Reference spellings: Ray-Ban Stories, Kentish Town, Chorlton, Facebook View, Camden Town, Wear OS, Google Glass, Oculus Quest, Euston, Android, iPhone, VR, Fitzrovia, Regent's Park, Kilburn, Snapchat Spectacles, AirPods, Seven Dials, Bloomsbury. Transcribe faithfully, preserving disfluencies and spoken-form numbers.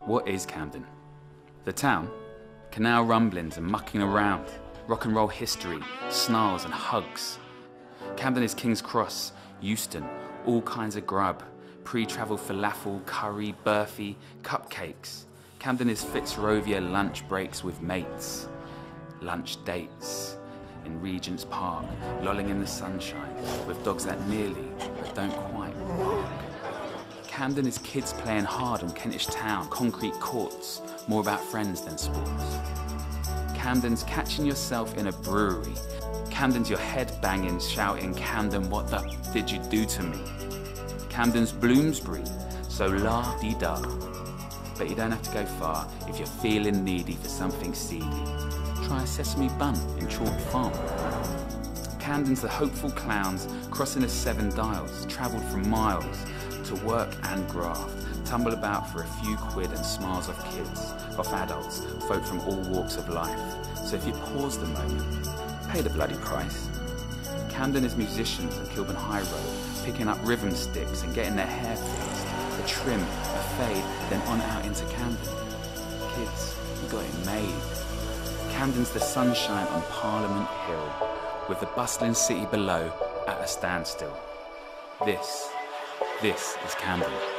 What is Camden? The town? Canal rumblings and mucking around, rock and roll history, snarls and hugs. Camden is King's Cross, Euston, all kinds of grub, pre-travel falafel, curry, burfi, cupcakes. Camden is Fitzrovia lunch breaks with mates, lunch dates in Regent's Park, lolling in the sunshine with dogs that nearly but don't quite bark. Camden is kids playing hard on Kentish Town, concrete courts, more about friends than sports. Camden's catching yourself in a brewery. Camden's your head banging, shouting, Camden, what the f did you do to me? Camden's Bloomsbury, so la-dee-da. But you don't have to go far if you're feeling needy for something seedy. Try a sesame bun in Chorlton Farm. Camden's the hopeful clowns, crossing the Seven Dials, travelled from miles to work and graft, tumble about for a few quid and smiles off kids, off adults, folk from all walks of life. So if you pause the moment, pay the bloody price. Camden is musicians on Kilburn High Road, picking up ribbon sticks and getting their hair fixed, a trim, a fade, then on out into Camden. Kids, you got it made. Camden's the sunshine on Parliament Hill, with the bustling city below at a standstill. This, this is Camden.